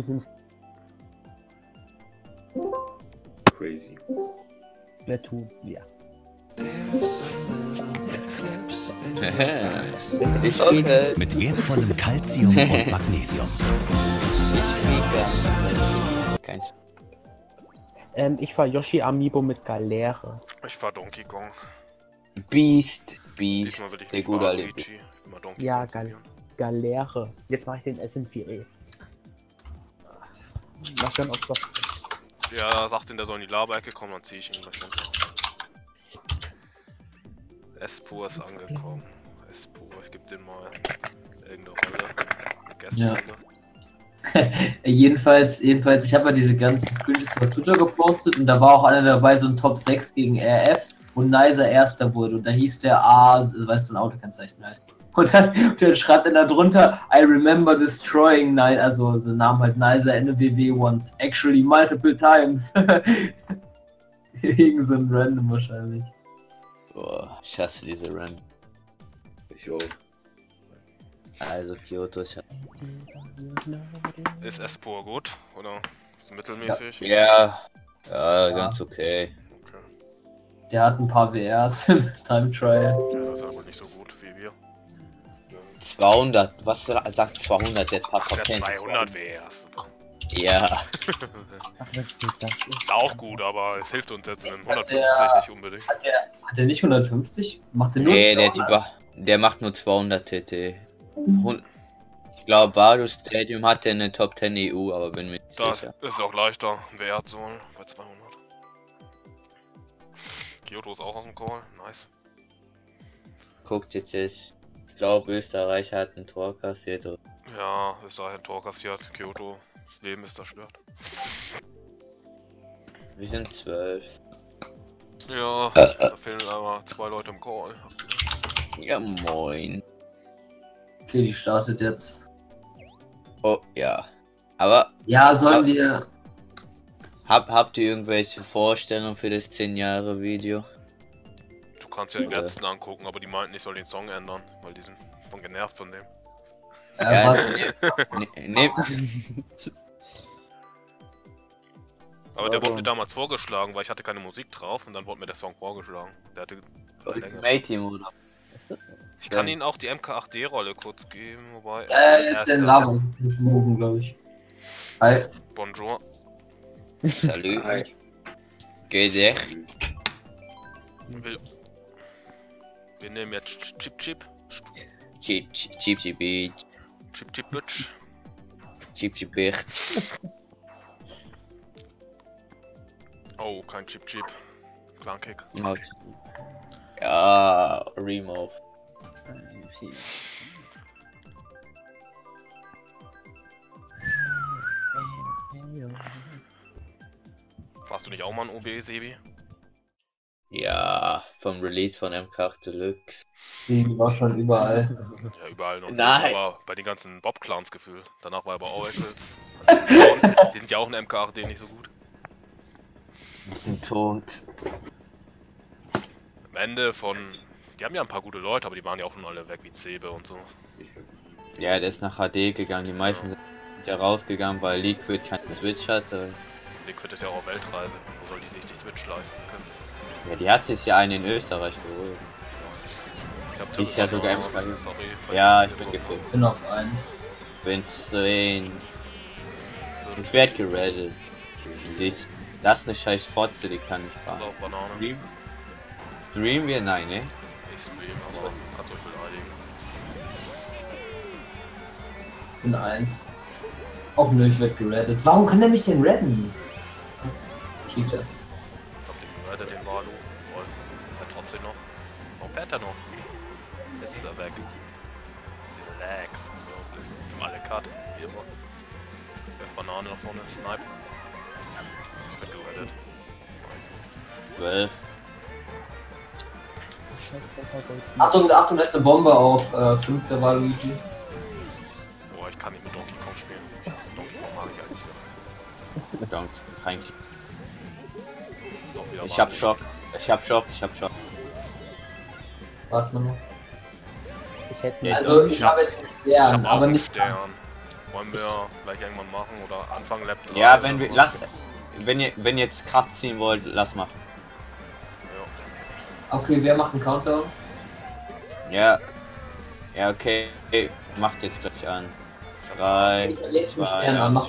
bisschen crazy. Tattoo, ja. Ich okay. Mit wertvollem Calcium und Magnesium. Ich spiele keins. Ich fahr Yoshi Amiibo mit Galere. Ich fahr Donkey Kong. Beast. Der gute alte. Ja, Galere. Jetzt mache ich den SM4E. Mach dann auch was. Ja, sagt denn der soll in die Laberecke kommen, dann zieh ich ihn gleich runter. S-Pur ist angekommen. S-Pur, ich geb den mal irgendeine Rolle. Ja. jedenfalls, ich habe ja diese ganzen Screenshots auf Twitter gepostet und da war auch einer dabei, so ein Top 6 gegen RF und Neiser Erster wurde und da hieß der A, weißt du, ein Autokennzeichen halt. Und dann schreibt er da drunter, I remember destroying Neiser, also so Namen halt Neiser NWW once, actually multiple times. Irgend so ein Random wahrscheinlich. Boah, ich hasse diese Random. Ich auch. Also Kyoto, ich hab... Ist S-Pur gut, oder? Ist mittelmäßig? Ja, ganz okay. Der hat ein paar WRs im Time Trial. Ja, das ist aber nicht so gut wie wir. 200, was sagt 200? Der Papa kennt 200 WRs. Ja. Ist auch gut, aber es hilft uns jetzt in 150 nicht unbedingt. Hat der nicht 150? Macht der nur 200? Nee, der macht nur 200 TT. Ich glaube, Bardo Stadium hat ja eine Top 10 EU, aber bin mir nicht sicher. Das ist auch leichter. Wer hat so bei 200? Kyoto ist auch aus dem Call. Nice. Guckt jetzt, ich glaube, Österreich hat ein Tor kassiert. Ja, Österreich hat ein Tor kassiert. Kyoto, das Leben ist zerstört. Wir sind 12. Ja, da fehlen aber 2 Leute im Call. Ja, moin. Okay, die startet jetzt. Oh, ja. Aber... Ja, sollen wir... Habt ihr irgendwelche Vorstellungen für das 10-Jahre-Video? Du kannst ja die letzten angucken, aber die meinten, ich soll den Song ändern, weil die sind von genervt von dem. Ja, aber der wurde mir damals vorgeschlagen, weil ich hatte keine Musik drauf und dann wurde mir der Song vorgeschlagen. Der hatte... Ultimate-Team, oder? Ich kann Ihnen auch die MK8D-Rolle kurz geben, wobei... jetzt in Labung. Das ist ein Moven, glaube ich. Hi. Bonjour. Salut. Hi. Geh. Wir nehmen jetzt Chip. Oh, kein Chip. Klangkick. Ja, remove. Warst du nicht auch mal ein OB, Sebi? Ja, vom Release von MK8 Deluxe. Sebi war schon überall. Ja, überall noch. Nein! Aber bei den ganzen Bob-Clans gefühlt. Danach war er bei Oracles. Die sind ja auch in MK8D nicht so gut. Die sind tot. Am Ende von... Die haben ja ein paar gute Leute, aber die waren ja auch schon alle weg wie Zebe und so. Ja, der ist nach HD gegangen. Die meisten sind ja rausgegangen, weil Liquid keine Switch hatte. Liquid ist ja auch auf Weltreise. Wo soll die sich die Switch leisten können? Ja, die hat sich ja eine in Österreich geholt. Ich ist ja sogar einfach. Ja, ich bin gefickt. Ich bin auf 1. Bin 10. Ich werde gerettet. Das ist eine scheiß Fotze, die kann nicht fahren. Streamen wir? Nein, ne? Aber kannst euch beleidigen. Ich bin 1. Auch nö, ich werd gerettet. Warum kann er mich denn retten? Cheater. Ich hab den gerettet, den Walu. Voll. Ist er trotzdem noch? Warum fährt er noch? Jetzt ist er weg. Diese Lags. Unglaublich. Jetzt sind alle Karten. Wie immer. Der Banane nach vorne. Snipe. Ich werd gerettet. 12. Achtung, da ist eine Bombe auf 5 der Waluigi. Boah, ich kann nicht mit Donkey Kong spielen. Donkey Kong mag ich eigentlich. Ich hab Schock. Warte mal. Ich hätte also, ich hab jetzt einen Stern, aber nicht. Stern. Wollen wir vielleicht irgendwann machen oder Anfang Lab 3? Ja, wenn wir, wenn ihr jetzt Kraft ziehen wollt, lass mal. Ja. Okay, wer macht einen Countdown? Ja. Ja, okay. Macht jetzt gleich an. 3, 2, 1, jetzt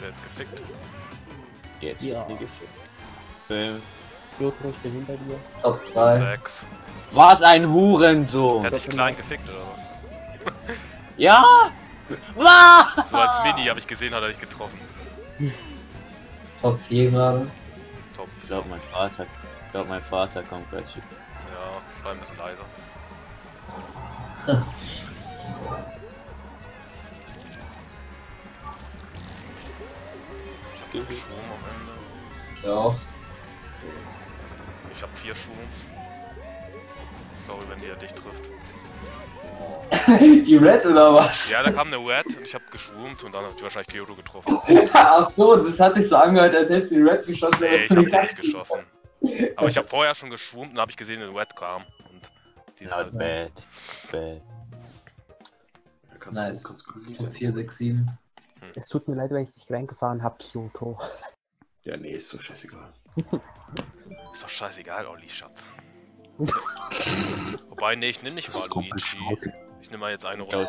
wird gefickt. Jetzt ja. Wird die gefickt. 5. Ich bin hinter dir. Auf 3. 6. Was ein Hurensohn! Der hat dich klein gefickt oder was? Ja! So als Mini habe ich gesehen, hat er dich getroffen. Top 4 gerade. Top 4. Ich glaub mein Vater kommt gleich. Ja, schreib ein bisschen leiser. Ich hab den Schwung am Ende. Ja. Ich hab 4 Schwung. Sorry, wenn die ja dich trifft. Die Red oder was? Ja, da kam eine Red und ich hab geschwoomt und dann hab ich wahrscheinlich Kyoto getroffen. Ach so, das hat sich so angehört, als hättest du die Red geschossen. Nee, ich hab die nicht geschossen. Aber ich hab vorher schon geschwoomt und hab ich gesehen, eine Red kam. Und die ist halt bad. Bad. Nice. 4, 6, 7. Es tut mir leid, wenn ich dich reingefahren hab, Kyoto. Ja, nee, ist doch scheißegal. Ist doch scheißegal, Olli, Schatz. Wobei, ne, ich nehme nicht Waluigi. Ich nehme mal jetzt eine Runde.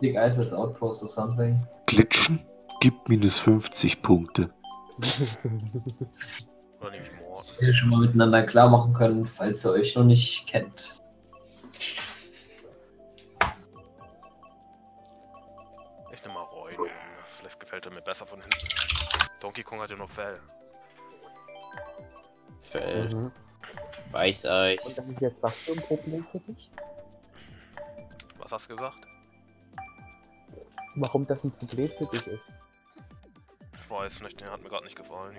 Kick Eis als Outpost or something. Glitschen gibt minus 50 Punkte. Oder nehme ich Mord. Wir schon mal miteinander klar machen können, falls ihr euch noch nicht kennt. Ich nehme mal Reuen. Vielleicht gefällt er mir besser von hinten. Donkey Kong hat ja nur Fell. Fell? Mhm. Weiß euch. Und dann ist jetzt was für ein Problem für dich? Was hast du gesagt? Warum das ein Problem für dich ist? Ich weiß nicht, den hat mir gerade nicht gefallen.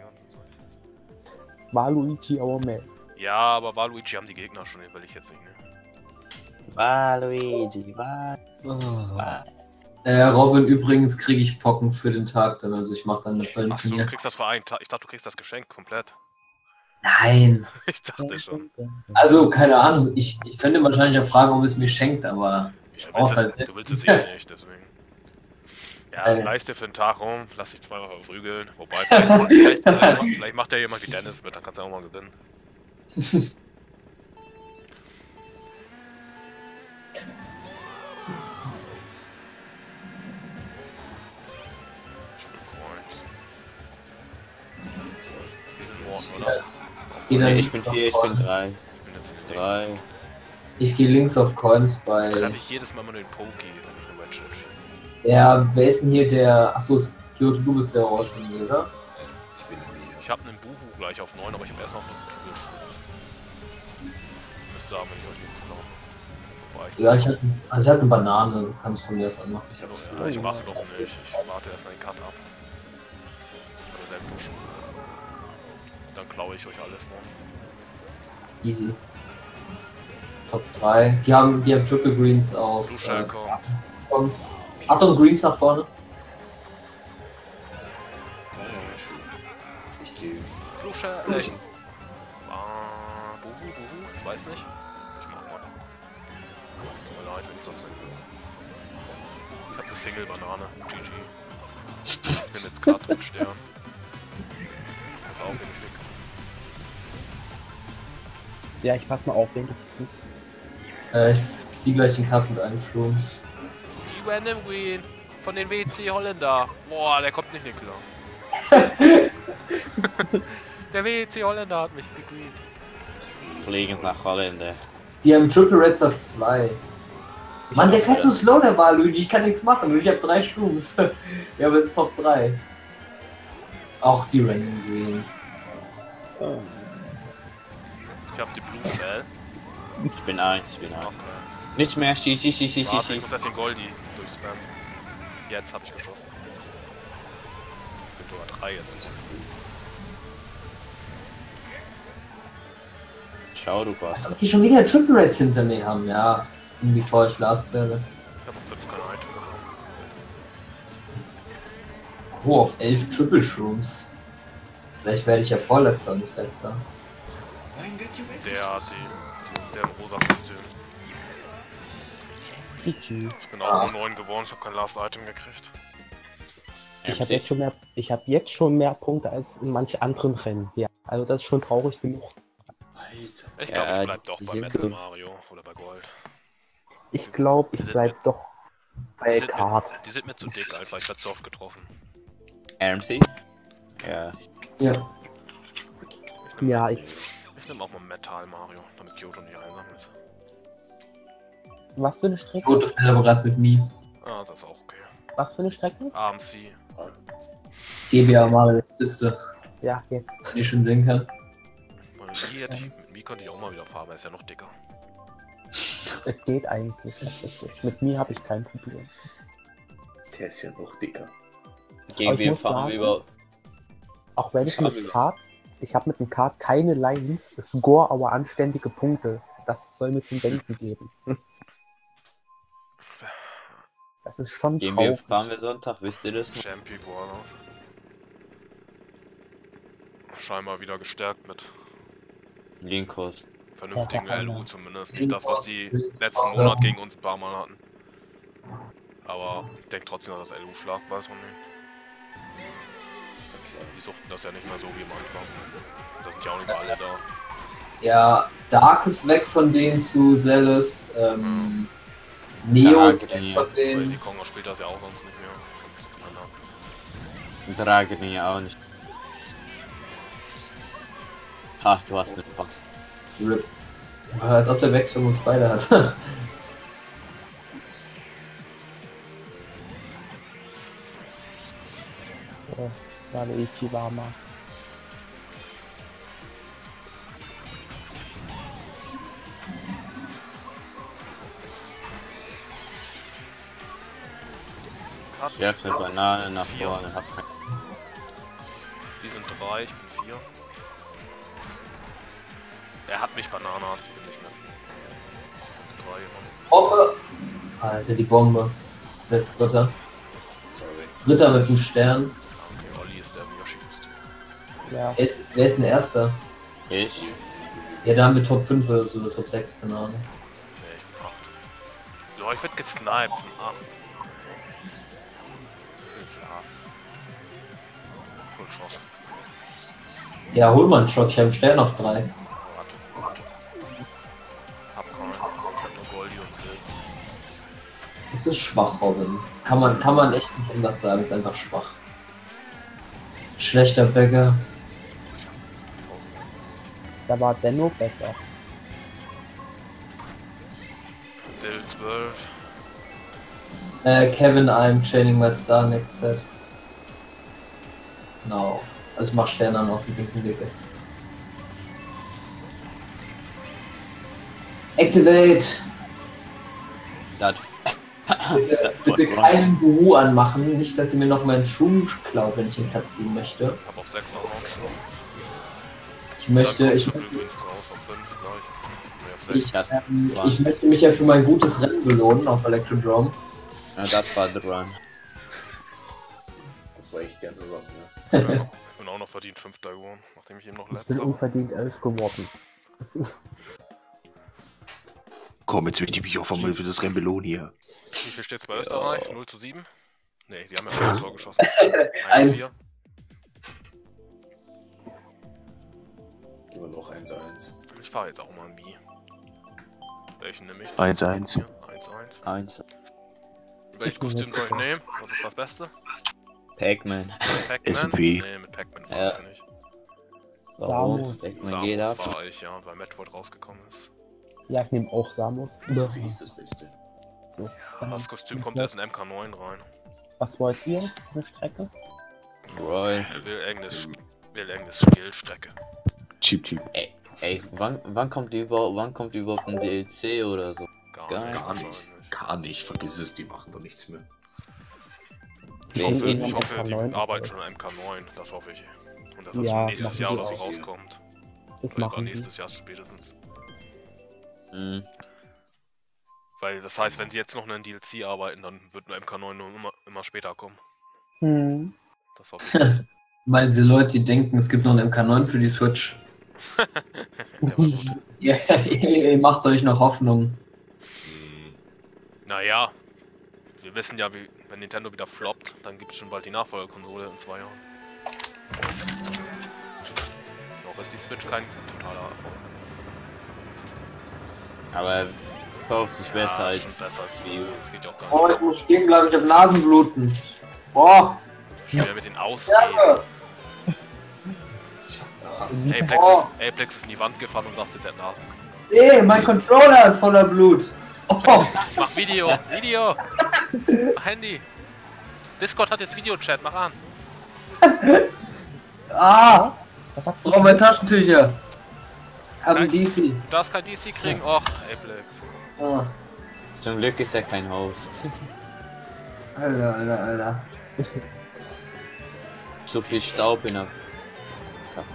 Waluigi our man. Ja, aber Waluigi haben die Gegner schon, den will ich jetzt nicht nehmen. Waluigi, Robin, übrigens kriege ich Pocken für den Tag, dann also ich mache dann eine Fälle. Achso, du kriegst das für einen Tag. Ich dachte, du kriegst das Geschenk komplett. Nein. Ich dachte schon. Also, keine Ahnung. Ich könnte wahrscheinlich auch fragen, ob es mir schenkt, aber ich brauch's halt nicht. Du willst es eh nicht, deswegen. Ja, leiste für den Tag rum, lass dich 2 Mal verprügeln. Wobei, vielleicht macht ja jemand wie Dennis mit, dann kannst du auch mal gewinnen. Nee, ich bin 4, ich bin 3. Ich gehe links auf Coins bei. Treffe ich jedes Mal den Poki, wenn ich eine Wedge. Ja, wer ist denn hier der. Achso, du bist der Orange, oder? Ich hab einen Bubu gleich auf 9, aber ich hab erst noch einen Türschuss. Müsste aber nicht euch nichts glauben. Ja, ich hab eine Banane, du kannst von mir das anmachen. Ich mache doch nicht, ich warte erstmal den Cut ab. Ich kann selbst noch schon. Dann klaue ich euch alles noch. Easy. Top 3. Die haben Triple Greens auf. Achtung, Greens nach vorne. Ich gehe. Blue Shell. Ich weiß nicht. Ich mach mal. Tut mir leid, wenn ich das nicht will. Ich hab eine Single Banane. GG. Ich bin jetzt gerade mit Stern. Pass auf, wenn ich weg. Ja, ich pass mal auf, wenn du ich zieh gleich den Kampf mit einem Sturm. Die Random Green von den WC Holländer. Boah, der kommt nicht mehr klar. Der WC Holländer hat mich gegreent. Fliegend nach Holländer. Die haben Triple Reds auf 2. Mann, der fährt so slow, der Waluigi. Ich kann nichts machen, ich hab 3 Sturms. Ja, aber jetzt Top 3. Auch die Random Greens. Oh. Ich hab die Blue Shell. Ich bin 1, ich bin 1. Okay. Nicht mehr, schieß. Ich muss das den Goldi durchspammen. Jetzt hab ich geschossen. Ich bin sogar 3 jetzt. Schau, du Bastard. Als ob die schon wieder Triple Reds hinter mir haben, ja. Bevor ich last werde. Ich hab auf 5 keine Item bekommen. Oh, auf 11 Triple Shrooms. Vielleicht werde ich ja vorletzter, nicht letzter. Der im rosa Kostüm. Ich bin auch nur 9 geworden, ich habe kein Last Item gekriegt. Ich habe jetzt schon mehr Punkte als in manch anderen Rennen. Ja, also das ist schon traurig genug. Alter. Ich glaube, ich bleib doch bei Metal Mario oder bei Gold. Ich glaube, ich bleib doch bei Kart. Die sind mir zu dick, Alter, ich werd zu oft getroffen. RMC? Ja. Ja. Ich nehm auch mal Metal Mario, damit Kyoto nicht einsam ist. Was für eine Strecke? Kyoto fährt aber gerade mit mir. Ah, das ist auch okay. Was für eine Strecke? RMC. GBA mal Piste. Ja, jetzt. Wenn ich schon sehen kann. Mit mir konnte ich auch mal wieder fahren, weil er ist ja noch dicker. Es geht eigentlich. Mit mir habe ich kein Problem. Der ist ja noch dicker. Gegen wen fahren wir überhaupt? Auch wenn ich mit Kart, ich habe mit dem Kart keine Lines, score aber anständige Punkte. Das soll mir zum Denken geben. Das ist schon traurig. Gegen wen fahren wir Sonntag, wisst ihr das? Champion, scheinbar wieder gestärkt mit Linkos. Vernünftigen LU zumindest. Nicht das, was die letzten Monat gegen uns ein paar Mal hatten. Aber ich denke trotzdem, dass das LU schlagbar ist und nicht. Die suchten das ja nicht mehr so wie am Anfang. Da sind ja auch nicht alle da. Ja, Dark ist weg von denen zu Zealous. Neo ist weg von denen. Weil die Konga spielt das ja auch sonst nicht mehr. Dragon ja auch nicht. Ha, du hast den Box. RIP. Als ob der Wechsel uns beide hat. Waluigi war mal. Ich werfe eine Banane nach vorne. Die sind 3, ich bin 4. Er hat mich Banane, ich bin nicht mehr. 3, Bombe! Alter, die Bombe. Jetzt Dritter. Dritter mit dem Stern. Okay, Olli ist der, der schießt. Ja. Wer ist denn Erster? Ich. Ja, da haben wir Top 5 oder so, Top 6, keine Ahnung. Ne, ich bin 8. So, ich werd gesniped von 8. Full Schock. Ja, hol mal einen Schock, ich hab einen Stern auf 3. Das ist schwach, Robin. Kann man echt nicht anders sagen, ist einfach schwach. Schlechter Bäcker. Da war Denno besser. Level 12. Kevin, I'm chaining my star next set. No. Also mach Sterne an auf den linken Weg jetzt. Activate! Bitte keinen Guru anmachen, nicht dass sie mir noch meinen Schuh klaut, wenn ich den Platz ziehen möchte. Ich hab auf 6 noch einen Schuh. Ich möchte mich ja für mein gutes Rennen belohnen auf Electrodrome. Ja, das war The Run. Das war echt der The Run, ja. Ja, ich bin auch noch verdient 5. geworden, nachdem ich eben noch letzter war. Ich bin unverdient 11 geworden. Komm, jetzt möchte ich mich auch einmal für das Rennen belohnen hier. Wie viel steht's bei Österreich? 0:7? Ne, die haben ja ein Tor geschossen. 1:4. Immer noch 1:1. Ich fahre jetzt auch mal ein B. Welchen nehme ich? 1:1. 1:1. Welches Kostüm soll ich nehmen? Was ist das Beste? Pac-Man. SMP. Ne, mit Pac-Man fahre ich nicht. Warum? Pac-Man geht ab. Fahre ich, ja, weil Medford rausgekommen ist. Ja, ich nehme auch Samus. SMP ist das Beste. So, das Kostüm kommt erst in MK9 rein. Was wollt ihr? Eine Strecke? Roy. Will irgendeine Skill-Strecke. Chip. Ey, wann kommt die überhaupt ein DLC oder so? Gar nicht. Vergiss es, die machen doch nichts mehr. Ich hoffe die arbeiten schon an MK9, das hoffe ich. Und dass das nächstes Jahr oder so rauskommt. Oder nächstes Jahr spätestens. Mhm. Weil das heißt, wenn sie jetzt noch einen DLC arbeiten, dann wird nur MK9 nur immer später kommen. Hm. Das hoffe ich nicht. Meinen Sie Leute, die denken, es gibt noch einen MK9 für die Switch? Der war gut. Ja, ihr macht euch noch Hoffnung. Naja, wir wissen ja, wie, wenn Nintendo wieder floppt, dann gibt es schon bald die Nachfolgerkonsole in 2 Jahren. Noch ist die Switch kein totaler Erfolg. Aber kauft sich besser als Wii U. Das geht ja auch gar nicht. Oh, ich muss stehen bleiben, ich hab Nasenbluten. Boah! Schwer mit den Ausgehen. Apex ist in die Wand gefahren und sagt, jetzt hat Nasen. Nee, mein Controller ist voller Blut. Oh. Mach Video, Video! Mach Handy! Discord hat jetzt Videochat, mach an! Ah! Oh, meine Taschentücher! Haben DC. Du darfst kein DC kriegen, och, Apex. Oh. Zum Glück ist er kein Host. Alter, Alter, Alter. So viel Staub in der Kappe.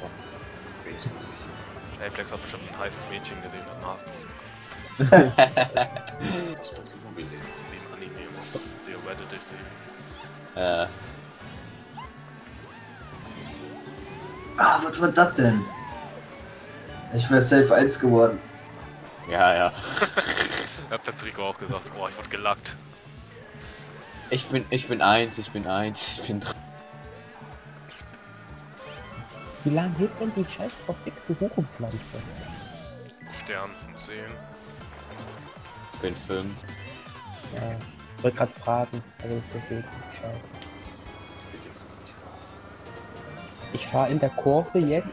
Apex hat bestimmt ein heißes Mädchen gesehen und Nasenbluten. Das Pokémon gesehen. Den Anime muss theoretisch durchsehen. Ah, was war das denn? Ich wäre safe 1 geworden. Ja, ja. Ich hab der Trikot auch gesagt, boah, ich wurde gelackt. Ich bin 1, ich bin 1, ich bin 3. Wie lange hält denn die scheiß verfickte Hochpflanze? Stern von 10. Ich bin 5. Ja, ich wollte gerade fragen, aber das ist wirklich scheiße. Ich fahre in der Kurve jetzt.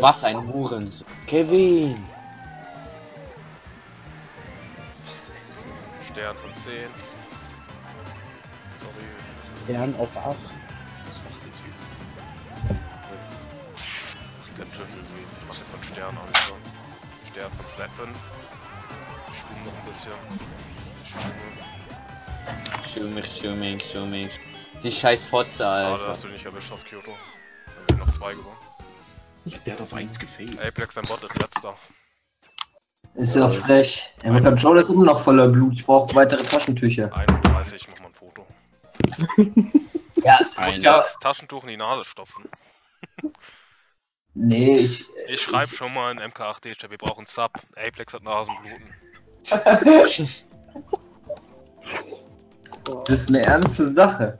Was ein Huren. Kevin! Stern von 10. Sorry. Stern auf 8. Was macht der Typ? Ich kann schon viel sehen. Ich mach jetzt von Stern aus. Also. Stern von 7. Ich schwimme noch ein bisschen. Schwimme. Die scheiß Fotze, Alter. Ah, da hast du nicht erwischt aus Kyoto. Dann wird noch 2 gewonnen. Der hat auf 1 gefehlt. Apex, dein Bot ist letzter. Ist ja frech. Der mit Controller ist immer noch voller Blut. Ich brauche weitere Taschentücher. 31, ich mach mal ein Foto. Ja, ich muss das Taschentuch in die Nase stopfen. Nee, ich schreib schon mal in MK8 D, wir brauchen Sub. Apex hat Nasenbluten. Das ist eine ernste Sache.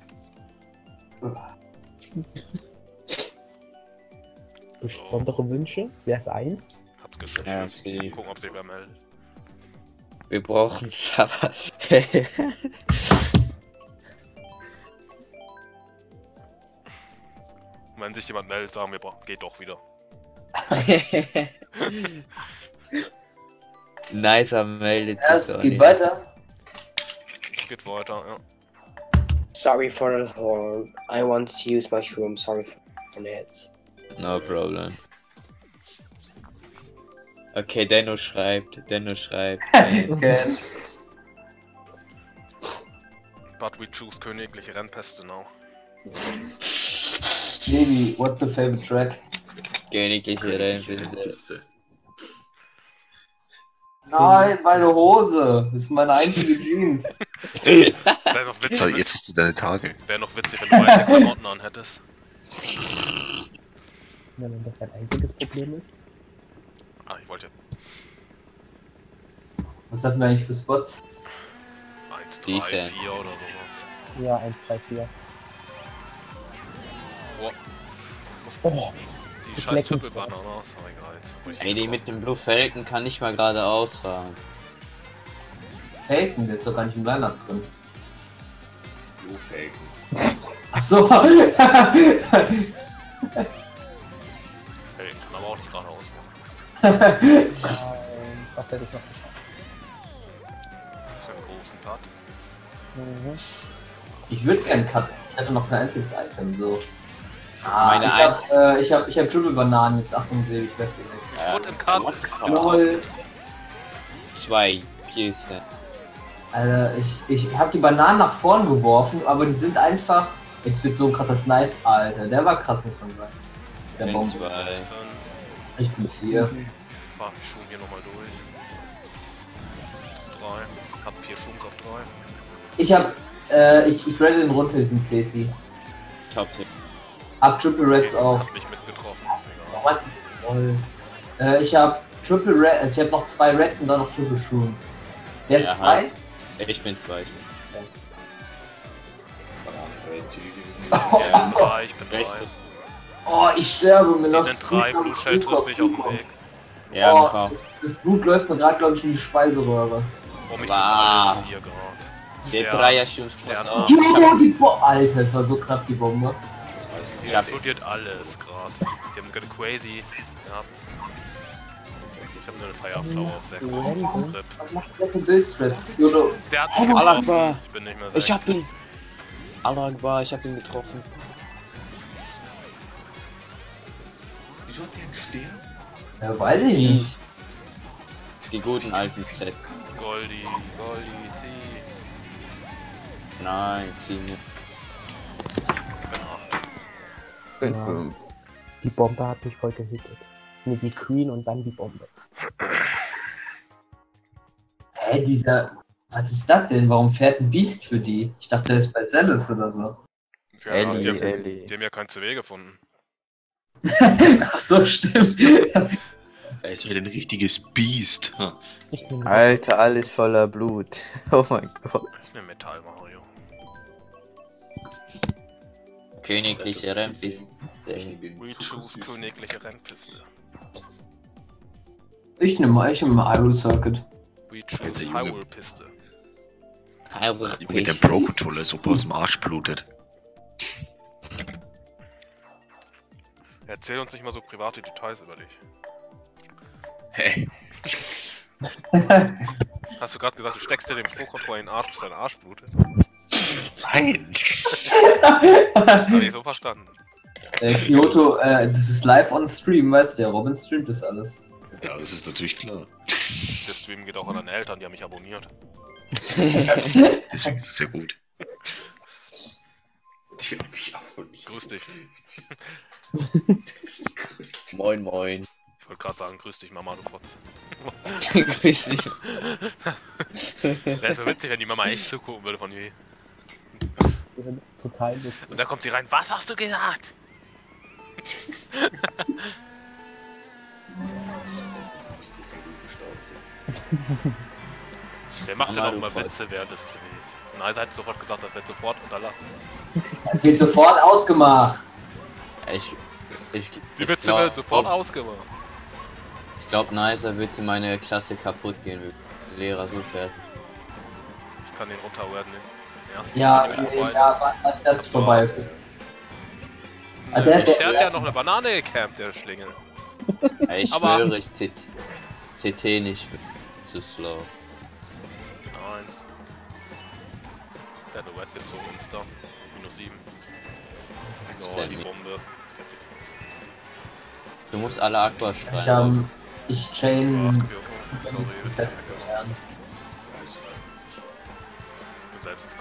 Besondere Wünsche? Wer ist 1? Hab's geschafft. Ja, okay. Gucken, ob sie wer melden. Wir brauchen Saba. Wenn sich jemand meldet, sagen wir, geht doch wieder. Neiser meldet sich. Es geht weiter. Es geht weiter, ja. Sorry for the hole. I want to use mushroom. Sorry for that. No problem. Okay, Denno schreibt. Okay. But we choose königliche Rennpeste now. Jamie, what's your favorite track? Königliche Rennpeste. Nein, meine Hose! Das ist meine einzige Jeans! Jetzt hast du deine Tage. Wäre noch witzig, wenn du weiße Klamotten an hättest. Ja, wenn das dein einziges Problem ist. Ah, ich wollte. Was hatten wir eigentlich für Spots? 1, 3, 4 oder sowas. Ja, 1, 3, 4. Boah. Oh. Die scheiß Triple-Banane aus, aber egal. Ey, die mit dem Blue Falcon kann nicht mal geradeaus fahren. Falcon, der ist doch gar nicht im Leinland drin. Blue Falcon. Achso! Falcon kann aber auch nicht geradeaus fahren. Nein, das hätte ich noch geschafft. Ist ja ein großen Cut. Ich würde keinen Cut, ich hätte noch kein einziges Item, so. Ah, meine ich hab Triple-Bananen jetzt, Achtung, sehe ich weggelegt. Ich wurde im Karten. 2 Piece. Alter, ich hab die Bananen nach vorn geworfen, aber die sind einfach. Jetzt wird so ein krasser Snipe, Alter. Der war krass mit von sein. Der Bombe. 2. Ich bin 4. Ich fahr die Schuhe hier nochmal durch. 3. Hab 4 Schuhe auf 3. Ich renne den runter, diesen CC. Top-Tipp. Hab Triple Reds okay, auf. Mich mitgetroffen. Ich hab Triple Reds, ich hab noch 2 Reds und dann noch Triple Shrooms. Wer ist 2? Ich bin 2. Ich bin 3. Oh, ich sterbe mir noch. Die sind 3, Blutschell trifft mich auf den Weg. Ja, oh, mach auf. Das Blut läuft mir gerade, glaube ich, in die Speiseröhre. Oh, mich das hier gerade. Der 3er schießt Spaß. Alter, es war so knapp, die Bombe. Das weiß ich. Die explodiert alles, krass. Die haben gerade crazy gehabt. Ich hab nur eine Feierflaue auf 6. Was macht der für Bildstress? Der hat mich getroffen. Ich bin nicht mehr so. Ich hab ihn. Allah Akbar, ich hab ihn getroffen. Wieso hat der einen Stern? Ja, weiß ich nicht. Die guten alten Set. Goldi, zieh. Nein, zieh nicht. Genau. Ja. Die Bombe hat mich voll gehittet. Nur die Queen und dann die Bombe. Hä, dieser... Was ist das denn? Warum fährt ein Beast für die? Ich dachte, der ist bei Zellis oder so. Ja, die haben ja keinen CW gefunden. Ach so, stimmt. Er ist wieder ein richtiges Biest. Alter, alles voller Blut. Oh mein Gott. Ich nehme Metal Mario. Königliche Rennpiste. We choose königliche Rennpiste. Ich nehme Hyrule Circuit. We choose Hyrule Piste. Mit dem Pro-Controller super aus dem Arsch blutet. Erzähl uns nicht mal so private Details über dich. Hey. Hast du gerade gesagt, du steckst dir den Pro-Controller in den Arsch, bis dein Arsch blutet? Nein! Hab ich so verstanden. Kyoto, das ist live on stream, weißt du ja, Robin streamt das alles. Ja, das ist natürlich klar. Das Stream geht auch an deine Eltern, die haben mich abonniert. Deswegen ist es ja gut. Die haben mich abonniert. Grüß dich. Moin, moin. Ich wollte gerade sagen, grüß dich, Mama, du Fotze. Grüß dich. Wäre so witzig, wenn die Mama echt zugucken würde von je. Total lustig. Und da kommt sie rein, was hast du gesagt? Der macht ja auch immer Witze während des CWs. Neiser hat sofort gesagt, das wird sofort unterlassen. Das wird sofort ausgemacht. Die Witze werden sofort ausgemacht. Ich glaube, Neiser würde meine Klasse kaputt gehen, wenn der Lehrer so fertig. Ich kann den runterwerden. Ja, das ist vorbei. Der hat ja noch eine Banane gecampt, der Schlingel. Ich schwöre, ich TT nicht. Zu slow. Nice. Der hat eine Red gezogen, Insta. Minus 7. So, die Bombe. Du musst alle Aqua schreien. Ich chain. Ach, Kyoko. Sorry, selbst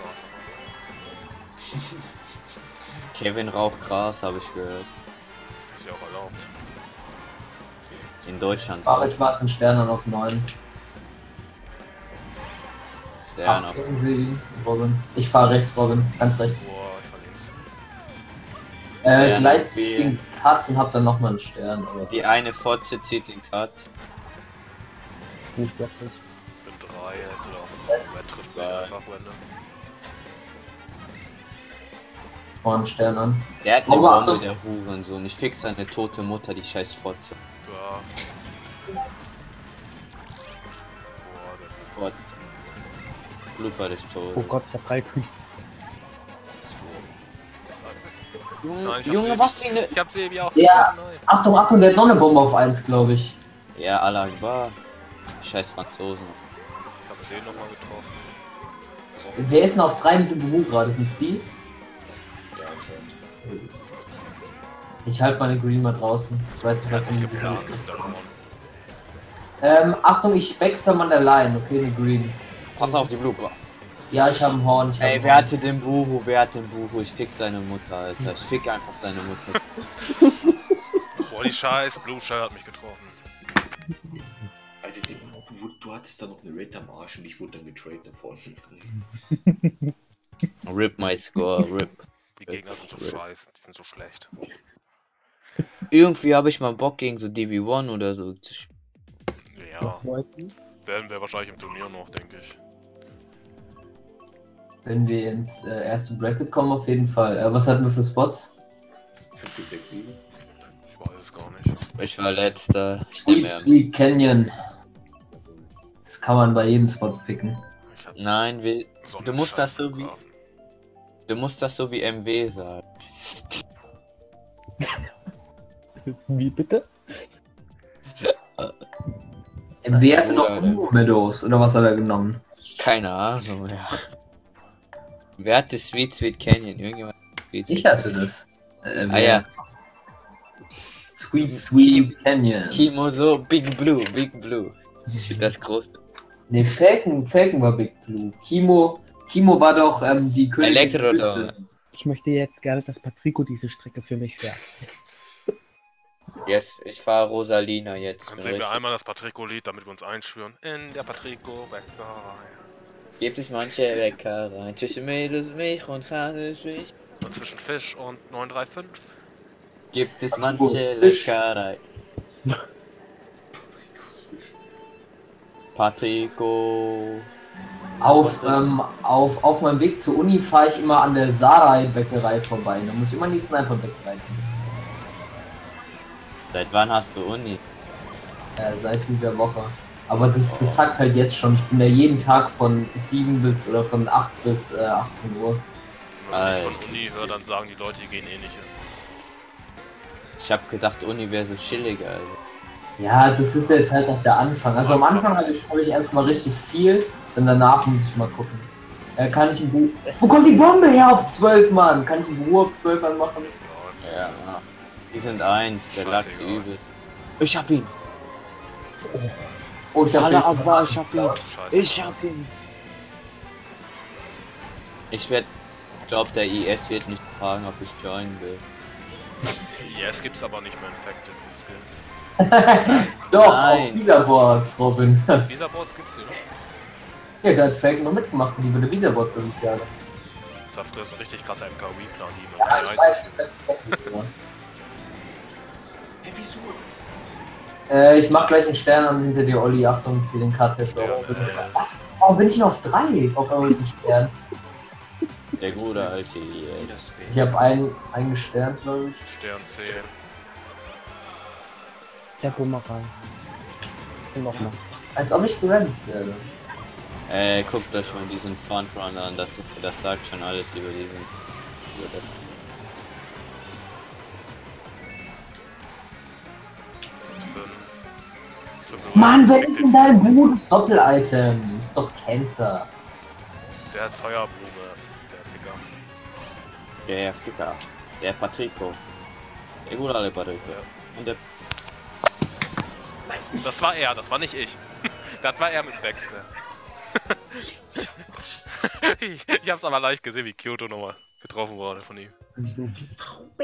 Gras. Kevin raucht Gras, habe ich gehört. Ist ja auch erlaubt. In Deutschland. Aber ich mache den Stern auf 9. Stern auf 9. Robin. Ich fahre rechts, Robin. Ganz rechts. Boah, ich fahr links. Gleich zieht den Cut und hab dann nochmal einen Stern. Oder? Die eine Fotze zieht den Cut. Nicht wirklich. Ich bin 3, jetzt oder auch. Red trifft mich einfach, Wende. Vorne Stern an. Der hat eine Bombe, der Hurensohn. Ich fix seine tote Mutter, die scheiß Fotze. Ja. Boah, der Fotze. Blutball ist tot. Oh Gott, der Preis. Junge, was für eine. Ich hab sie eben auch. Ja. Achtung, Achtung, der hat noch eine Bombe auf 1, glaube ich. Ja, Allah Akbar. Scheiß Franzosen. Ich hab den nochmal getroffen. So. Wer ist denn auf 3 mit dem Beruf gerade? Sind es die? Ich halte meine Green mal draußen. Ich weiß nicht, was das ist. Achtung, ich backstab an der Line. Okay, eine Green. Pass auf die Blue. Ja, ich habe ein Horn. Ey, wer hatte den Buhu? Wer hat den Buhu? Ich fick seine Mutter, Alter. Ich fick einfach seine Mutter. Boah, die scheiß Blue Shell hat mich getroffen. Alter, du hattest da noch eine Raid am Arsch und ich wurde dann getradet davor. RIP my score, RIP. Die Gegner sind so scheiße, die sind so schlecht. Irgendwie habe ich mal Bock gegen so DB1 oder so zu spielen. Ja. Werden wir wahrscheinlich im Turnier noch, denke ich. Wenn wir ins erste Bracket kommen, auf jeden Fall. Was hatten wir für Spots? 5, 4, 6, 7. Ich weiß es gar nicht. Ich war letzter. Sweet Canyon. Das kann man bei jedem Spot picken. Nein, du musst das so wie... Du musst das so wie MW sagen. Wie bitte? MW hatte doch Uno-Meadows, oder was hat er genommen? Keine Ahnung, ja. Wer hatte Sweet Canyon? Irgendjemand? Ich hatte das. Ah ja. Sweet Canyon. Kimoso, Big Blue. Das große. Ne, Falcon war Big Blue. Kimo war doch die Königin. Elektrodon. Ich möchte jetzt gerne, dass Patrico diese Strecke für mich fährt. Yes, ich fahre Rosalina jetzt. Dann sehen wir einmal das Patrico-Lied, damit wir uns einschwören. In der Patrico-Bäckerei. Gibt es manche Bäckereien zwischen Mädelsmilch und Haselmilch? Und zwischen Fisch und 935? Gibt es manche Bäckereien? Patricos Fisch. Patrico. Auf meinem Weg zur Uni fahre ich immer an der Sarai-Bäckerei vorbei. Da muss ich immer an die Sniper-Bäckerei gehen. Seit wann hast du Uni? Seit dieser Woche. Aber das sagt halt jetzt schon. Ich bin da jeden Tag von 7 bis oder von 8 bis 18 Uhr. Wenn ich von Uni höre, dann sagen die Leute, die gehen eh nicht hin. Ich hab gedacht, Uni wäre so chilliger. Also. Ja, das ist jetzt halt auch der Anfang. Also am Anfang habe ich erstmal richtig viel, dann danach muss ich mal gucken. Kann ich ein Buch. Wo kommt die Bombe her auf 12, Mann? Kann ich ein Buch auf 12 anmachen? Ja, na. Die sind eins, der lag übel. Ich hab ihn! Oh, ich hab ihn! Ich werd... Ich glaub, der IS wird nicht fragen, ob ich joinen will. Der IS gibt's aber nicht mehr in Effective Skills. Doch, nein. Auf Visaboards, Robin. Visaboards gibt's die noch? Ja, da hat Falcon noch mitgemacht, die würde Visaboards für mich gerne. Das war früher so ein richtig krasser MK-Weekler, die man ja, ich weiß, hey, wieso? Ich mach gleich einen Stern an hinter dir, Olli. Achtung, zieh den Cut jetzt auf. Was? Warum bin ich noch auf 3? Auf irgendeinen Stern. Der gute alte EA. Ich hab einen gesternt, glaube ich. Stern 10. Der Bumerang. Und nochmal. Als ob ich gerannt werde. Guckt euch mal diesen Frontrunner an. Das sagt schon alles über das Team. Mann, wer ist denn dein gutes Doppel-Item? Ist doch Cancer. Der hat Feuerblume, der Ficker. Der Patrico. Der gute alte Patrico. Ja. Und der... Das war er, das war nicht ich. Das war er mit dem Wechsel. Ich hab's aber leicht gesehen, wie Kyoto nochmal getroffen wurde von ihm.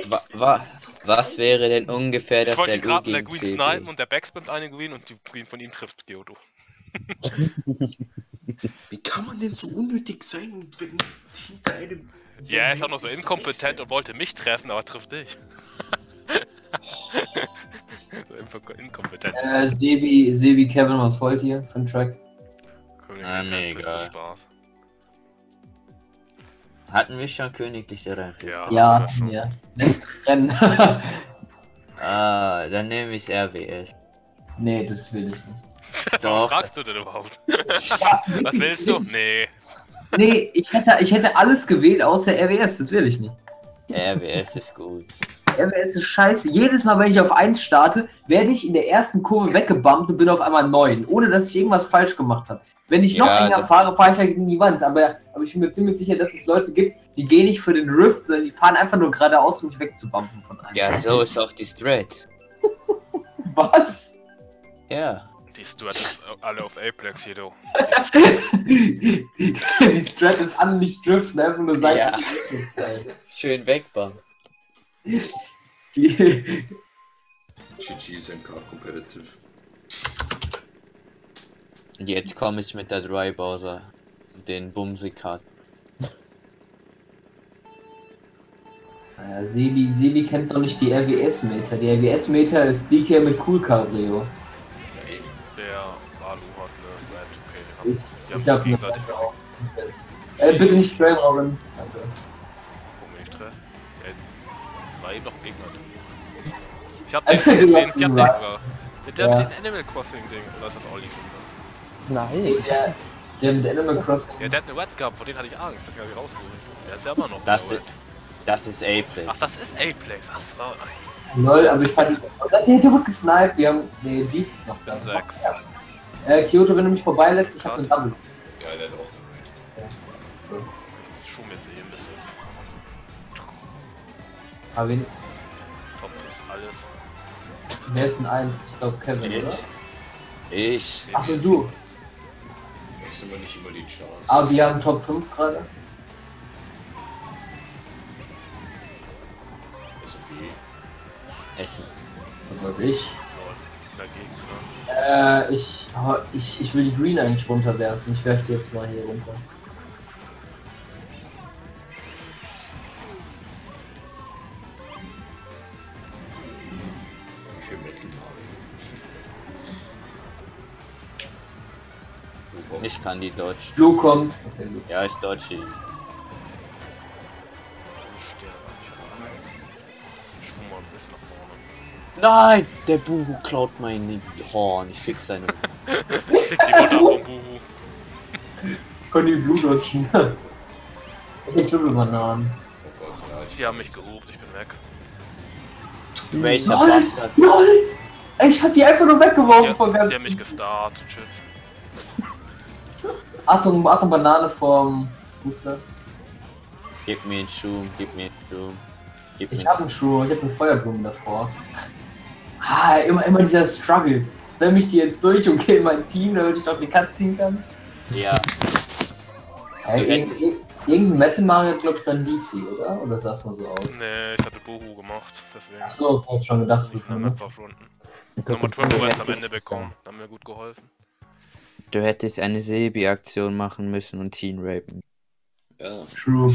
Was wäre denn ungefähr das der Green? Ich wollte gerade der Green snipen und der Backspin eine Green und die Green von ihm trifft Kyoto. Wie kann man denn so unnötig sein und wenn hinter einem... Ja, er ist auch noch so inkompetent und wollte mich treffen, aber trifft dich. So inkompetent. Sebi, Kevin, was wollt ihr für einen Track? Mega. Spaß. Hatten wir schon königlich der Rennpiste? Ja, ja. Ja. Ah, dann nehme ich RWS. Nee, das will ich nicht. Doch. Was fragst du denn überhaupt? Was willst du? Nee. Nee, ich hätte alles gewählt außer RWS, das will ich nicht. RWS ist gut. RWS ist scheiße. Jedes Mal, wenn ich auf 1 starte, werde ich in der ersten Kurve weggebumpt und bin auf einmal 9, ohne dass ich irgendwas falsch gemacht habe. Wenn ich noch länger fahre, fahre ich ja gegen die Wand, aber ich bin mir ziemlich sicher, dass es Leute gibt, die gehen nicht für den Rift, sondern die fahren einfach nur geradeaus, um mich wegzubumpen von einem. Ja, so ist auch die Strat. Was? Ja. Die Strat ist alle auf Apex hier, du. Die Strat ist an mich driften, einfach nur Seite. Ja. Schön wegbumpen. GG ist MK-competitive. Jetzt komme ich mit der Dry Bowser, den Bumsikat. Naja, Sebi kennt doch nicht die RWS-Meter. Die RWS-Meter ist DK mit Cool Cabrio. Der Baden hat eine Die haben die gegenseitig perfekt. Bitte nicht trail, Robin. Danke. Warum bin ich trail? War eben noch ein Gegner. Ich hab den sogar. Der mit den Animal Crossing-Ding. Oder ist das Olli schon? Nein. Der mit Animal Crossing. Ja, der hat eine Red gehabt, vor denen hatte ich Angst, deswegen hab ich rausgeholt. Der ist ja immer noch. Das ist Apex. Ach, das ist Apex. Ach so. Lol, also ich fand. Die hätte gut gesniped. Wir haben. Nee, die ist noch da. Kyoto, wenn du mich vorbeilässt, ich hab einen Double. Ja, der hat auch gewählt. Ja. So. Ich schumme jetzt eh ein bisschen. Aber wen? Top ist alles. Wer ist denn 1? Ich glaube Kevin, oder? Ich. Achso, du. Ich weiß immer nicht über die Chance. Aber wir haben Top 5 gerade. Essen wie? Essen. Was weiß ich? Dagegen, ne? Ich will die Green eigentlich runterwerfen. Ich werfe die jetzt mal hier runter. Ich will Metal Mario. Ich kann die dodge. Blue kommt. Okay, ja, ich dodge ihn. Nein! Der Buhu klaut mein Horn. Ich fick seine. Ich fick die Mutter vom Buhu. Können die Blut aus China. Okay, Triple-Bananen. Oh Gott, ja. Die haben mich gerufen, ich bin weg. Welcher Bastard? LOL! Ich hab die einfach nur weggeworfen von der. Die haben mich gestarrt, tschüss. Achtung, Achtung, Banane vom Booster. Gib mir einen Schuh, gib mir einen Schuh. Ich hab einen Schuh, ich hab einen Feuerblumen davor. Ah, immer dieser Struggle. Spam ich die jetzt durch und kill mein Team, damit ich noch die Katze ziehen kann? Ja. Irgendein Metal Mario hat, glaube ich, dann DC, oder? Oder sah es nur so aus? Nee, ich hatte Bohu gemacht, deswegen. Achso, ich hab schon gedacht, ich bin einfach runden. Nochmal Turbo-West am Ende bekommen, da haben mir gut geholfen. Du hättest eine Sebi-Aktion machen müssen und Teen rapen. Ja. True.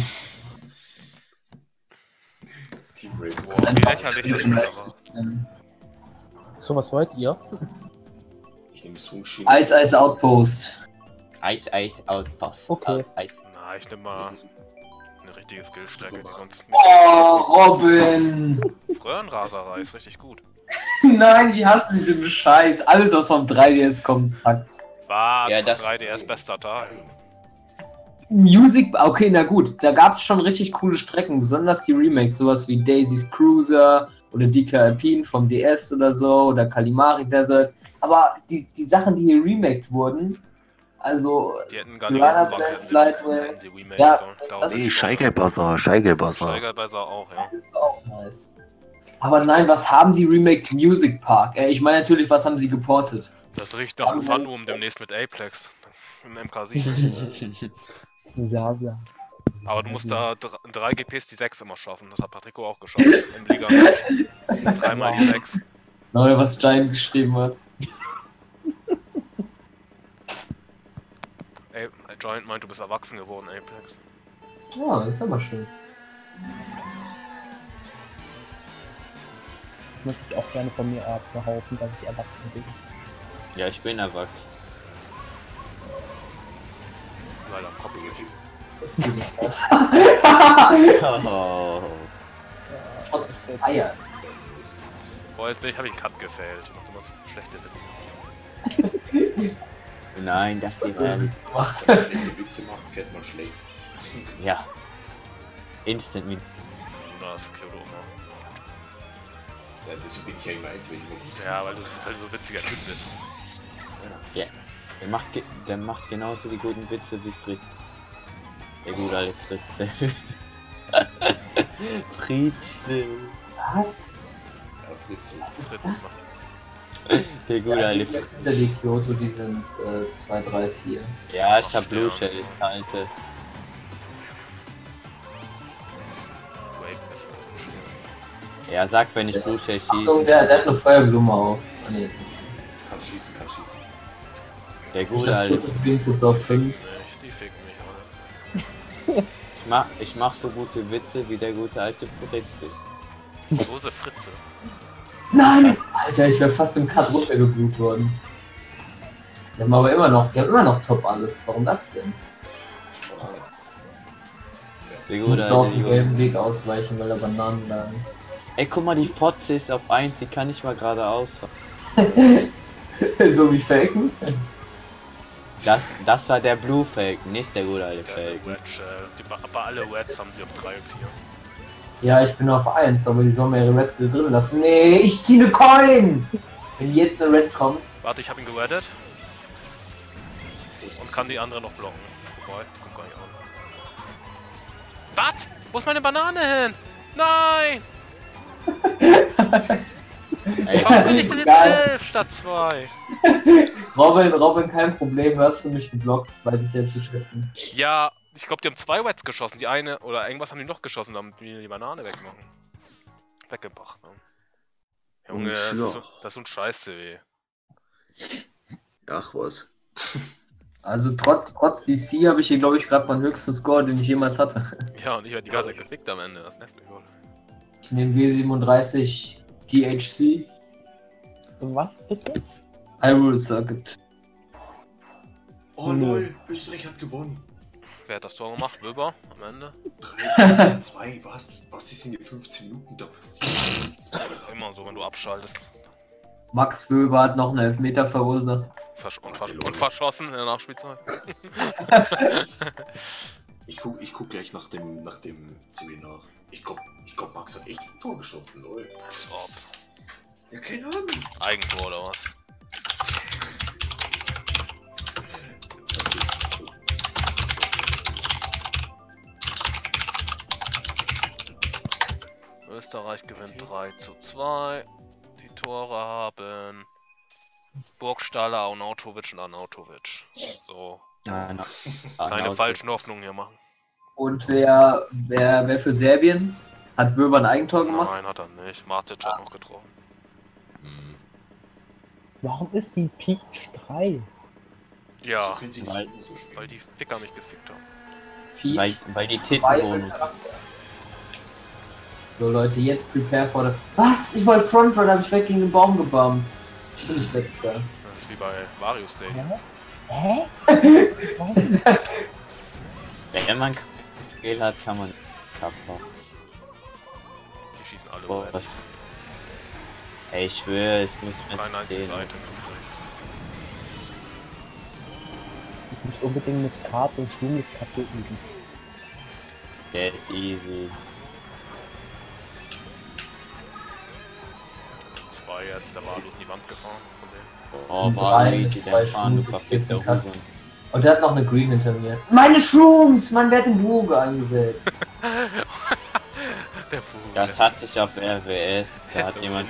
Teen rapen. Boah, wie lächerlich das wieder war. So, was wollt ihr? Ich nehme Sushi. Ice Ice Outpost. Ice Ice Outpost. Okay. Na, ich nehme mal eine richtige Skillstärke, die sonst nicht. Oh, Robin! Röhrenraserei ist richtig gut. Nein, ich hasse diesen Scheiß. Alles, was vom 3DS kommt, zackt. Was? Ja, das 3DS bester Tag. Music, okay, na gut. Da gab es schon richtig coole Strecken, besonders die Remakes, sowas wie Daisy's Cruiser. Oder DK Alpine vom DS oder so, oder Kalimari Desert. Aber die Sachen, die hier remaked wurden, also. Die hätten gar nicht remaked. Ja, nee, Scheigelbasar, Scheigelbasar. Scheigelbasar auch, ja. Das ist auch nice. Aber nein, was haben sie remaked? Music Park? Ich meine natürlich, was haben sie geportet? Das riecht nach Phantom demnächst mit Apex. Im MK7. Ja, ja. Aber du musst da 3 GPs die 6 immer schaffen, das hat Patrico auch geschafft. Im Liga. 3 mal die 6. Neu, was Giant geschrieben hat. Ey, Giant meint, du bist erwachsen geworden, Apex. Ja, ist aber schön. Ich möchte auch gerne von mir abbehaupten, dass ich erwachsen bin. Ja, ich bin erwachsen. Leider Kopf nicht. Oh. Trotz Eier. Boah, jetzt hab ich einen Cut gefällt. Macht immer so schlechte Witze. Nein, das ist die macht. Wenn man schlechte Witze macht, fährt man schlecht. Ja. Instant mit. Das ist Kyoto. Ja, deswegen bin ich ja immer eins, wenn ich immer. Ja, weil du halt so witziger Typ bist. Ja. Der macht genauso die guten Witze wie Fritz. Ja gut, alle Fritze. Fritze. Was? Ja, Fritze. Was ist das? Der gute alle Fritze. Die Kyoto, die sind 2, 3, 4. Ja, ich hab Blue Shell, ist alte. Ja, sag, wenn ich Blue Shell schieße. Achtung, der hat eine Feuerblume auf. Nee. Kannst schießen, kannst schießen. Der gute alle Fritze. Ich bin jetzt auf 5. Ich mach so gute Witze wie der gute alte Fritze. Große Fritze. Nein! Alter, ich wäre fast im Cut runtergeblutet worden. Die haben aber immer noch, top alles. Warum das denn? Ich muss auf den gelben Weg ausweichen, weil da Bananen lagen. Ey, guck mal, die Fotze ist auf 1, die kann nicht mal geradeaus. So wie Falken? Das war der Blue Falken, nicht der gute alte Falken. Aber alle Reds haben sie auf 3 und 4. Ja, ich bin auf 1, aber die sollen mir ihre Reds wieder drin lassen. Nee, ich zieh ne Coin! Wenn jetzt eine Red kommt. Warte, ich hab ihn gereddet. Und kann die andere noch blocken. Guck mal, guck gar nicht an. Was? Wo ist meine Banane hin? Nein! Warum bin ich denn in 11 statt 2? Robin, kein Problem, du hast für mich geblockt, weil sie es jetzt zu schätzen. Ja, ich glaube, die haben 2 Reds geschossen. Die eine oder irgendwas haben die noch geschossen, damit die Banane wegmachen. Weggebracht, ne? Junge, das ist so ein Scheiß-CW. Ach was. Also trotz DC habe ich hier, glaube ich, gerade meinen höchsten Score, den ich jemals hatte. Ja, und ich werde die ganze Zeit gefickt am Ende, das nervt mich wohl. Ich nehme W37 DHC. Was bitte? Hyrule Circuit. Oh lol, Österreich hat gewonnen. Wer hat das Tor gemacht? Wilber? Am Ende? 3, 2, was? Was ist in den 15 Minuten da passiert? Das ist immer so, wenn du abschaltest. Max Wilber hat noch einen Elfmeter verursacht. Und verschossen in der Nachspielzeit. ich guck gleich nach dem CW nach. Ich glaub, Max hat echt ein Tor geschossen, lol. Ja, keine Ahnung. Eigentor oder was? Österreich gewinnt 3:2. Die Tore haben Burgstaller, Arnautovic und Arnautovic. So. Nein, keine falschen Hoffnungen hier machen. Und wer für Serbien? Hat Wöber ein Eigentor gemacht? Nein, hat er nicht. Martic hat noch getroffen. Hm. Warum ist die Peach 3? Ja, so können sie nicht so spielen, weil die Ficker mich gefickt haben. Peach, weil die Titten. So Leute, jetzt prepare for the... Was? Ich wollte Frontrun, hab ich weg gegen den Baum gebumpt. Ich bin nicht weg, da. Das ist wie bei Mario State. Hä? Ja? Wenn man Skill hat, kann man kaputt. Die schießen alle. Boah, was? Ey, ich schwöre, ich muss mit kein einziges Item. Ich muss unbedingt mit Karte und Schwimmes kaputt üben. Der ist easy. Jetzt, der war durch die Wand gefahren von dem. Oh, Waluigi, der fahren, du verfickter Huren. Und der hat noch eine Green hinter mir. Meine Shrooms! Man wird im Bogen eingesetzt. Das hatte ich auf RWS. Da hat jemand.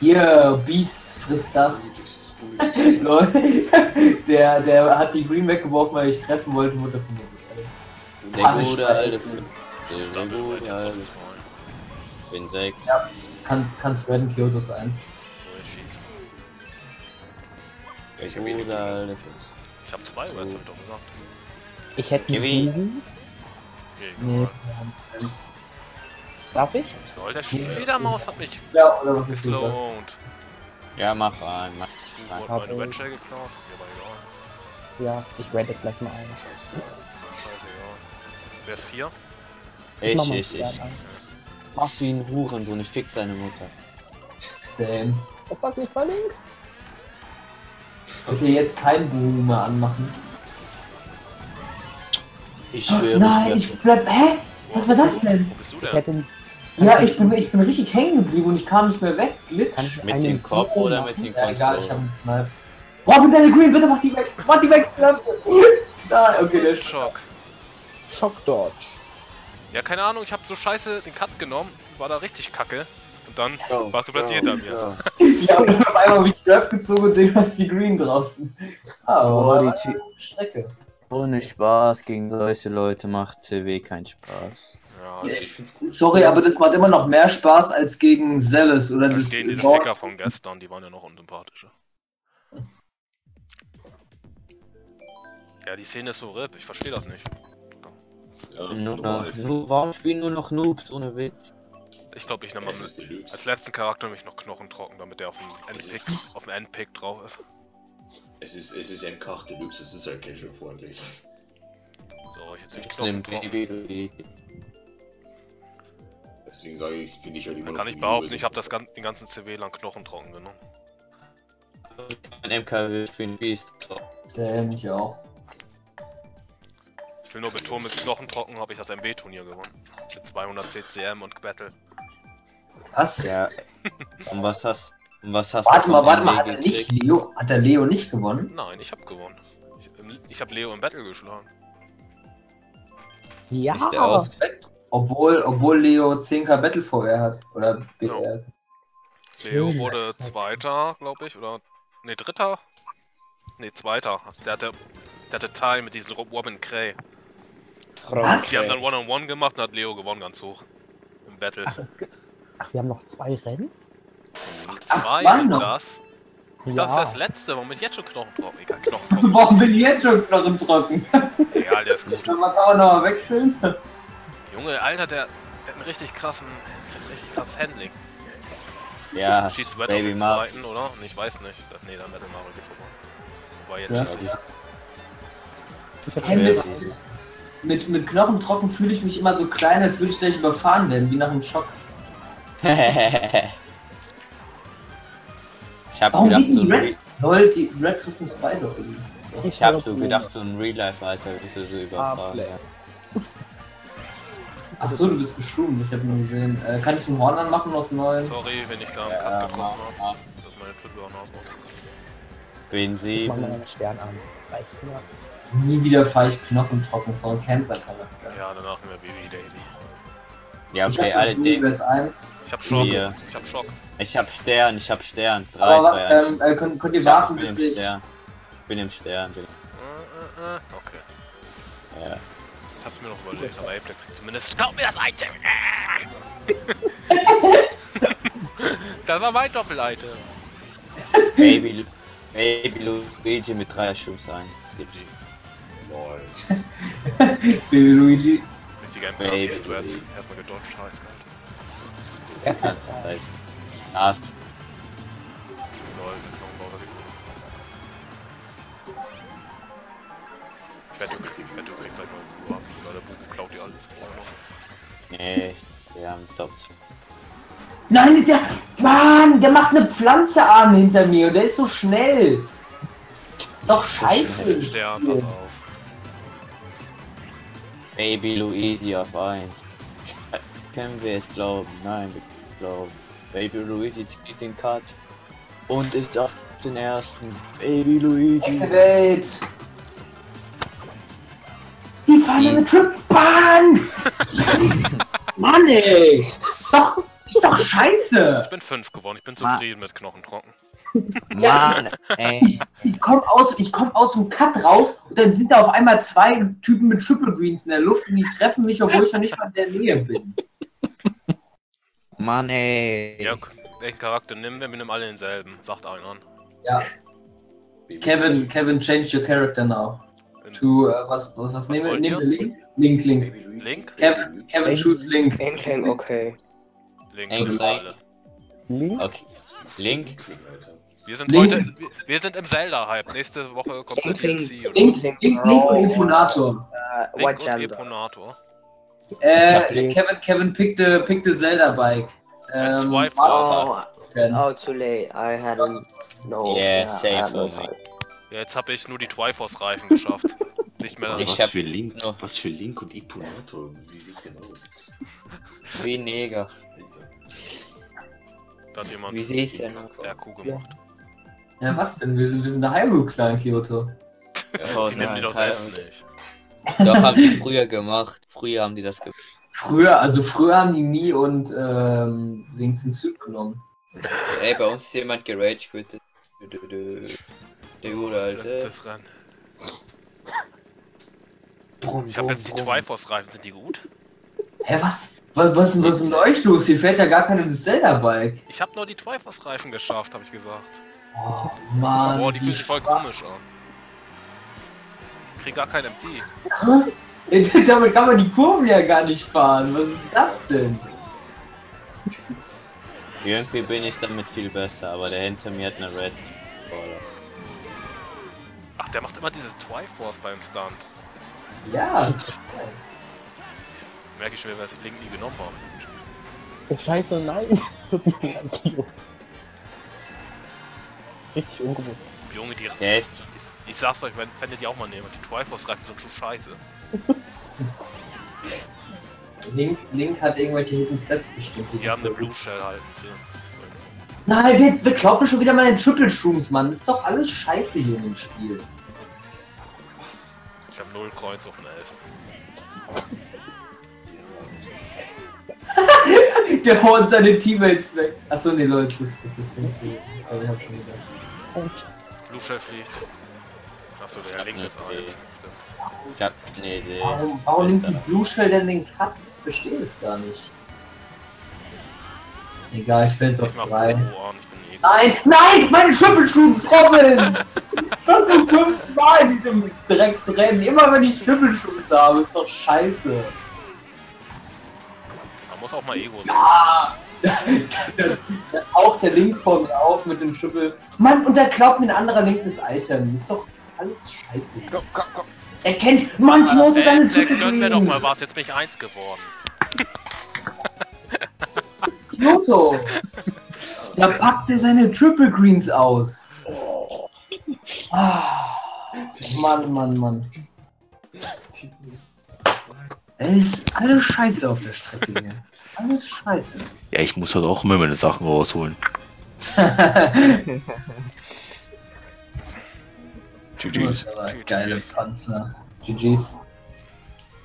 Hier, Beast frisst das. der hat die Green weggeworfen, weil ich treffen wollte, wurde von mir. Der gute alte. Der gute alte. Ich bin 6. Ja. Kannst werden Kyoto 1. Oh, ich hab 2 Reds, hab ich doch gesagt. Ich hätte Kevin. Nee. Darf ich? Soll der Schledermaus hat mich. Ja, oder was ist gelohnt. Ja, mach rein. Du hast meine Wedge geklaut. Ja, ich redde gleich mal ein. Scheiße, ja. Wer ist 4? Ich. Was wie ein Hurensohn, ich fix seine Mutter. Sam. Oh fuck, ich war links. Dass wir jetzt keinen Boom mehr anmachen. Ich schwöre. Nein, ich bleib. Hä? Was war das denn? Wo bist du denn? Ja, ich bin richtig hängen geblieben und ich kam nicht mehr weg. Glitch. Mit dem Kopf oder mit dem Kopf? Egal, ich hab einen Snipe. Robin, deine Green, bitte mach die weg! Mach die weg! Nein, okay, der Schock. Schock Dodge. Ja, keine Ahnung, ich hab so scheiße den Cut genommen, war da richtig kacke und dann warst du plötzlich hinter mir. Ja, und ich hab einmal wie Draft gezogen und sehe, was die Green draußen. Oh, die Strecke. Ohne Spaß gegen solche Leute macht CW keinen Spaß. Ja, ich find's gut. Sorry, aber das macht immer noch mehr Spaß als gegen Zealous oder das. Gegen diese Ficker von gestern, die waren ja noch unsympathischer. Ja, die Szene ist so RIP, ich verstehe das nicht. Warum spielen nur noch Noobs ohne Witz? Ich glaube, ich nehme mal als letzten Charakter mich noch Knochen trocken, damit der auf dem Endpick drauf ist. Es ist MK8 Deluxe, es ist halt kein schön freundlich. So, ich jetzt nicht. Deswegen sage ich, finde ich halt immer. Dann kann ich behaupten, ich habe den ganzen CW lang Knochen trocken genommen. Ein MK für den Beast. Sam, ich auch. Ich will nur betonen, mit Knochen trocken habe ich das MW-Turnier gewonnen. Mit 200 CCM und Battle. Was? Ja. Und was hast du? Was hast warte mal, hat der Leo nicht gewonnen? Nein, ich hab gewonnen. Ich hab Leo im Battle geschlagen. Ja, aber obwohl Leo 10k Battle VR hat, oder BR. Ja. Leo wurde Zweiter, glaube ich, oder ne, Dritter? Ne, Zweiter. Der hatte Teil mit diesem Robin Cray. Die haben dann One-on-One gemacht und hat Leo gewonnen ganz hoch. Im Battle. Ach, wir haben noch 2 Rennen? Ich dachte, das wäre das letzte. Warum bin ich jetzt schon Knochen trocken? Egal, Knochen trocken. Warum bin ich jetzt schon Knochen trocken? Egal, der ist gut. Kann man auch noch mal wechseln? Junge, Alter, der hat einen richtig krasses Handling. Ja, schießt Battle auf den zweiten, oder? Ich weiß nicht. Ne, dann Metal Mario geht vorbei. Wobei jetzt schießt mit Knochen trocken fühle ich mich immer so klein, als würde ich gleich überfahren werden, wie nach einem Schock. Ich hab gedacht, so ein Real-Life, Alter, ist so überfahren. Achso, du bist geschoben, ich hab nur gesehen. Kann ich den Horn anmachen auf 9? Sorry, wenn ich da einen Cut getroffen hab. Das ist meine Triple Horn ausmachen. Wen sie? Ich mach mal einen Stern an. Nie wieder fahre ich Knochen trocken, so ein Cancer-Charakter. Ja, danach nehmen wir Baby Daisy. Ja, okay, alle Dinge. Ich hab Schock. Hier. Ich hab Schock. Ich hab Stern. 3, 2, 1. Könnt ihr warten, bis ich... Ich bin im Stern. Okay. Ja. Ich hab's mir noch überlegt, aber Apex kriegt zumindest... Staub mir das Item! Das war mein Doppel-Item. Baby Luigi mit 3 Schubs ein. Lol. Baby Luigi. Richtiger MK-Strats. Erstmal gedodged, scheiße. Last. Ich wette, du kriegst gleich mal einen Bubu ab, weil der Bubu klaut dir alles. Nee, wir haben Tops. Nein, der... Mann, der macht eine Pflanze an hinter mir und der ist so schnell. Ist doch scheiße. Stern, pass auf. Baby Luigi auf 1. Können wir es glauben? Nein, wir glauben. Baby Luigi zieht den Cut und ist auf den ersten. Baby Luigi. Activate. Die Falle mit Trip-Bahn! Mann ey! Ist doch scheiße! Ich bin 5 geworden, ich bin zufrieden mit Knochen trocken. Mann ey! Ich komm aus dem Cut rauf und dann sind da auf einmal 2 Typen mit Triple Greens in der Luft und die treffen mich, obwohl ich ja nicht mal in der Nähe bin. Mann ey. Ja, welchen Charakter nehmen wir? Wir nehmen alle denselben. Sagt einen an. Ja. Kevin, change your character now. To, was nehmen wir? Nehmen wir Link? Kevin, choose Link. Link, okay. Link? Okay. Link? Wir sind im Zelda-Hype. Nächste Woche kommt der DLC. Link und Eponator. Link und Eponator. Kevin picked the Zelda bike. Too late. I hadn't. No. Yeah, save for me. Ja, jetzt habe ich nur die Triforce-Reifen geschafft. Nicht mehr. Was für Link und Eponator? Wie sieht denn aus? Wie Neger. Da hat jemand. Wie siehst du noch? Der Kuh gemacht. Ja, was denn? Wir sind der Hyrule-Clan Kyoto. Ja, nehmen die doch selbst nicht. Doch, haben die früher gemacht. Früher haben die das gemacht. Früher haben die nie und links ins Süd genommen. Ey, bei uns ist jemand gerage-quittet. Der gute Alte. Ich hab jetzt die Triforce-Reifen, sind die gut? Hä, was? Was ist denn euch los? Hier fährt ja gar keine Zelda-Bike. Ich hab nur die Triforce-Reifen geschafft, hab ich gesagt. Oh, Mann. Boah, die fühlt sich voll komisch an. Ich krieg gar kein MT. Damit kann man die Kurven ja gar nicht fahren. Was ist das denn? Irgendwie bin ich damit viel besser, aber der hinter mir hat eine Red. Ach, der macht immer dieses Triforce beim Stunt. Ja, das ist nice. Merke ich schon, weil ich den Link nie genommen habe. Oh, scheiße, nein! Richtig ungewohnt. Junge, die... Yes. Ich sag's euch, wenn ihr die auch mal nehmen, die Triforce-Reifen sind schon scheiße. Link hat irgendwelche Hidden Sets bestimmt. Die haben eine Blue Shell halt. Ja. Nein, wir klauen schon wieder mal den Triple Shrooms, Mann. Das ist doch alles scheiße hier in dem Spiel. Was? Ich hab 0 Kreuz auf eine 11. Der haut seine Teammates weg. Achso, nee, Leute, das ist nichts wie. Aber ich hab schon gesagt. Also, Blue Shell fliegt. Achso, der Link ist auch jetzt. Ich hab eine Idee. Warum nimmt die Blue Shell denn den Cut? Ich verstehe es gar nicht. Egal, ich fäll's auf 3. Nein, nein, meine Schüppelschuhs robben! Das ist zum 5. Mal in diesem Drecksrennen. Immer wenn ich Schüppelschuhs habe, ist doch scheiße. Man muss auch mal Ego sein. Ja! Auch der Link vor mir auf mit dem Schüppel. Mann, und da klaut mir ein anderer Link das Item. Ist doch alles scheiße. Komm, komm, komm. Er kennt manchmal deine Schüppel. Gönn mir doch mal was, jetzt bin ich 1 geworden. Kyoto! Da packt er seine Triple Greens aus. Ah, Mann, Mann, Mann. Es ist alles scheiße auf der Strecke hier. Alles scheiße. Ja, ich muss halt auch immer meine Sachen rausholen. GG's. Geile Panzer. GG's.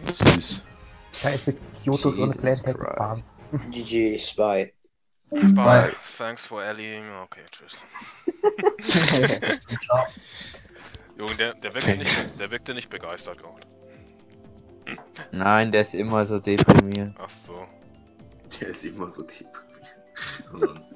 Süß. Scheiße, Kyoto ist ohne Clan-Pack-Farm. GG's, bye. Bye. Thanks for allying. Okay, tschüss. Junge, der wirkte nicht begeistert gerade. Nein, der ist immer so deprimiert. Ach so. Der ist immer so deprimiert.